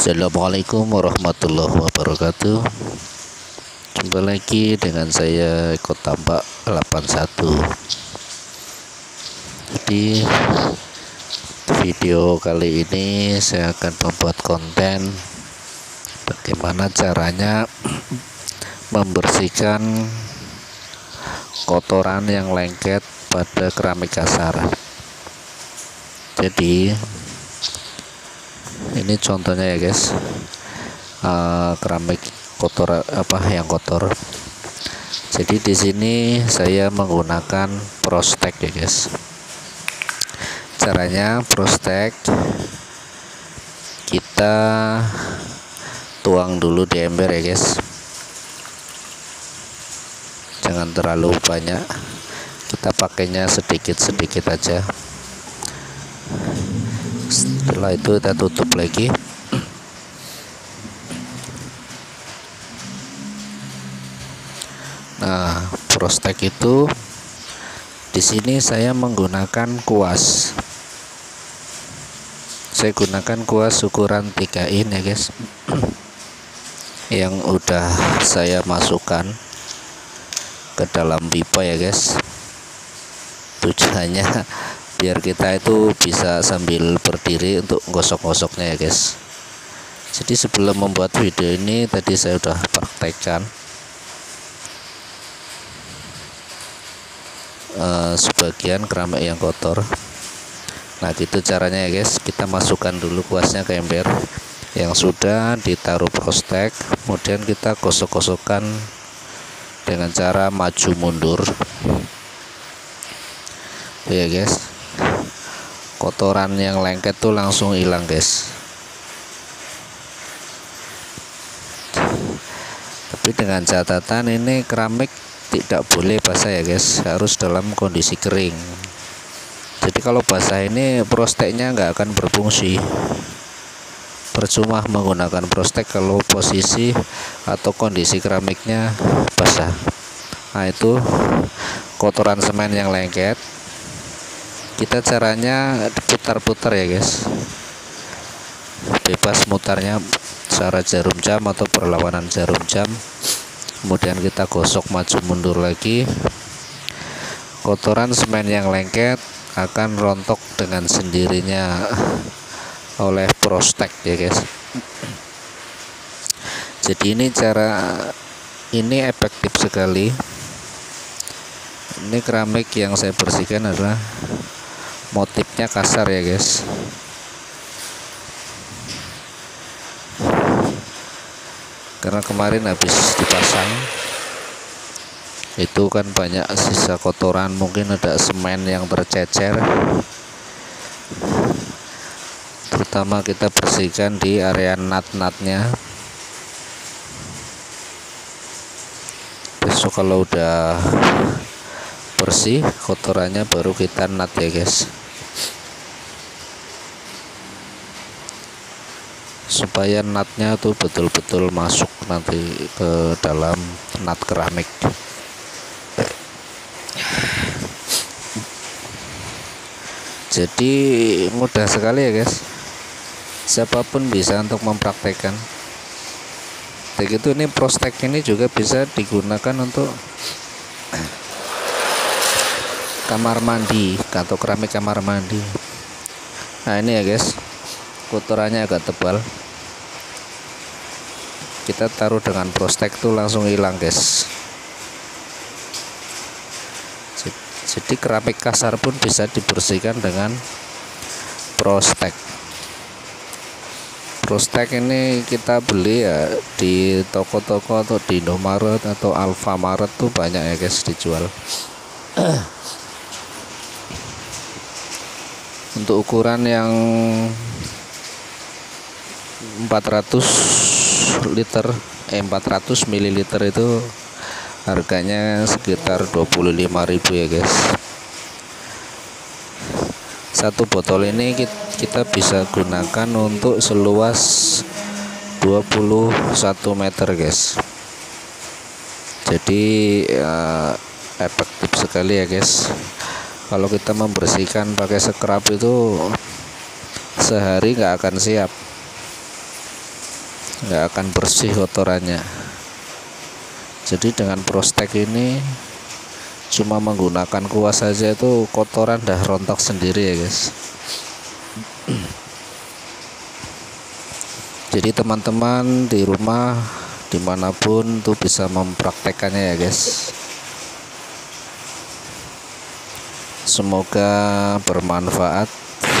Assalamualaikum warahmatullahi wabarakatuh. Jumpa lagi dengan saya Eko Tambak 81. Di video kali ini saya akan membuat konten bagaimana caranya membersihkan kotoran yang lengket pada keramik kasar. Jadi ini contohnya ya guys, keramik kotor yang kotor. Jadi di sini saya menggunakan prostek ya guys. Caranya prostek kita tuang dulu di ember ya guys, jangan terlalu banyak, kita pakainya sedikit-sedikit aja. Setelah itu kita tutup lagi. Nah, prostek itu di sini saya menggunakan kuas. Saya gunakan kuas ukuran 3 in ya guys, yang udah saya masukkan ke dalam pipa ya guys. Tujuannya biar kita itu bisa sambil berdiri untuk gosok-gosoknya ya guys. Jadi sebelum membuat video ini tadi saya udah praktekkan sebagian keramik yang kotor. Nah gitu caranya ya guys, kita masukkan dulu kuasnya ke ember yang sudah ditaruh prostek, kemudian kita gosok-gosokkan dengan cara maju mundur ya guys. Kotoran yang lengket tuh langsung hilang guys. Tapi dengan catatan ini keramik tidak boleh basah ya guys, harus dalam kondisi kering. Jadi kalau basah ini prosteknya nggak akan berfungsi. Percuma menggunakan prostek kalau posisi atau kondisi keramiknya basah. Nah itu kotoran semen yang lengket, kita caranya putar-putar ya guys, bebas mutarnya secara jarum jam atau berlawanan jarum jam, kemudian kita gosok maju mundur lagi. Kotoran semen yang lengket akan rontok dengan sendirinya oleh prostek ya guys. Jadi ini cara ini efektif sekali. Ini keramik yang saya bersihkan adalah motifnya kasar ya guys. Karena kemarin habis dipasang itu kan banyak sisa kotoran, mungkin ada semen yang tercecer. Terutama kita bersihkan di area nat-natnya. Besok kalau udah bersih kotorannya baru kita nat ya guys, supaya natnya tuh betul-betul masuk nanti ke dalam nat keramik. Jadi mudah sekali ya guys, siapapun bisa untuk mempraktekkan. Begitu ini prostek ini juga bisa digunakan untuk kamar mandi atau keramik kamar mandi. Nah ini ya guys, kotorannya agak tebal, kita taruh dengan prostek tuh langsung hilang guys. Jadi keramik kasar pun bisa dibersihkan dengan prostek. Prostek ini kita beli ya di toko-toko atau di Indomaret atau Alfamaret tuh banyak ya guys dijual. Untuk ukuran yang 400 ml itu harganya sekitar 25.000 ya guys. Satu botol ini kita bisa gunakan untuk seluas 21 meter guys. Jadi efektif sekali ya guys. Kalau kita membersihkan pakai scrub itu sehari nggak akan siap. nggak akan bersih kotorannya. Jadi dengan prostek ini cuma menggunakan kuas saja itu kotoran dah rontok sendiri ya guys. Jadi teman-teman di rumah dimanapun tuh bisa mempraktekannya ya guys. Semoga bermanfaat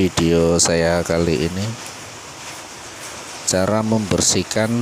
video saya kali ini, cara membersihkan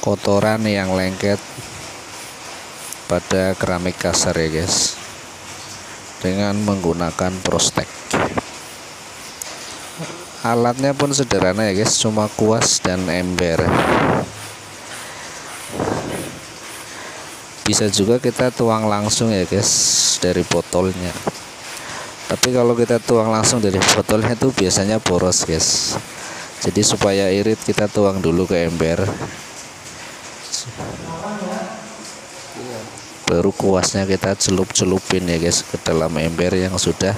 kotoran yang lengket pada keramik kasar ya guys, dengan menggunakan prostek. Alatnya pun sederhana ya guys, cuma kuas dan ember. Bisa juga kita tuang langsung ya guys dari botolnya, tapi kalau kita tuang langsung dari botolnya itu biasanya boros guys. Jadi supaya irit kita tuang dulu ke ember, baru kuasnya kita celup-celupin ya guys ke dalam ember yang sudah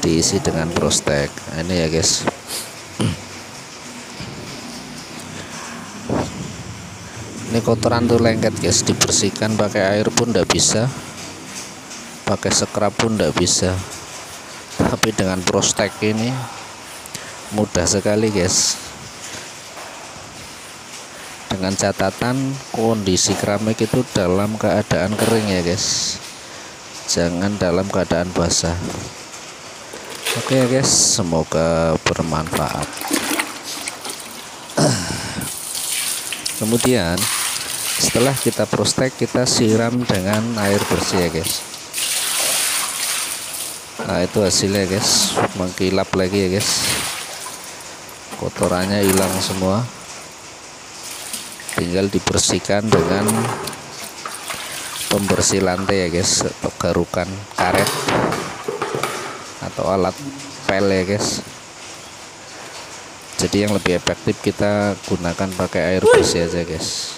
diisi dengan prostek. Nah, ini ya guys, ini kotoran tuh lengket guys, dibersihkan pakai air pun tidak bisa, pakai sekrap pun tidak bisa, tapi dengan prostek ini mudah sekali guys. Dengan catatan kondisi keramik itu dalam keadaan kering ya guys, jangan dalam keadaan basah. Oke ya guys, semoga bermanfaat. Kemudian setelah kita prostek, kita siram dengan air bersih ya guys. Nah itu hasilnya guys, mengkilap lagi ya guys, kotorannya hilang semua. Tinggal dibersihkan dengan pembersih lantai ya guys, atau garukan karet atau alat pel ya guys. Jadi yang lebih efektif kita gunakan pakai air bersih aja guys,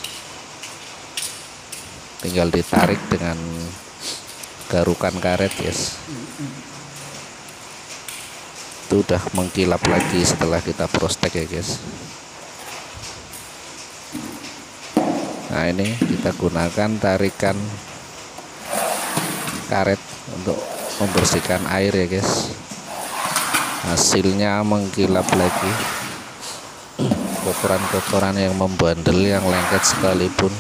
tinggal ditarik dengan garukan karet guys. Itu udah mengkilap lagi setelah kita prostek ya guys. Nah ini kita gunakan tarikan karet untuk membersihkan air ya guys, hasilnya mengkilap lagi. Kotoran-kotoran yang membandel, yang lengket sekalipun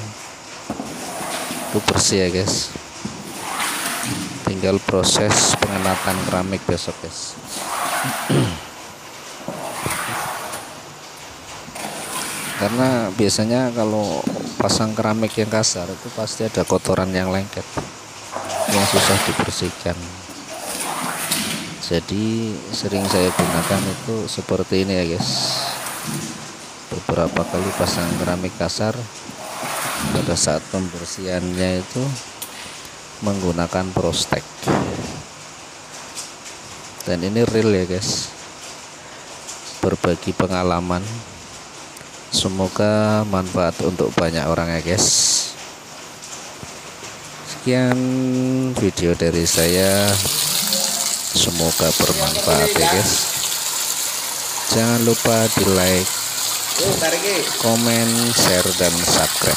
itu bersih ya guys. Tinggal proses pengenatan keramik besok guys. Karena biasanya kalau pasang keramik yang kasar itu pasti ada kotoran yang lengket yang susah dibersihkan. Jadi sering saya gunakan itu seperti ini ya guys. Beberapa kali pasang keramik kasar, pada saat pembersihannya itu menggunakan prostek. Dan ini real ya guys, berbagi pengalaman. Semoga manfaat untuk banyak orang ya guys. Sekian video dari saya, semoga bermanfaat ya guys. Jangan lupa di like, komen, share, dan subscribe.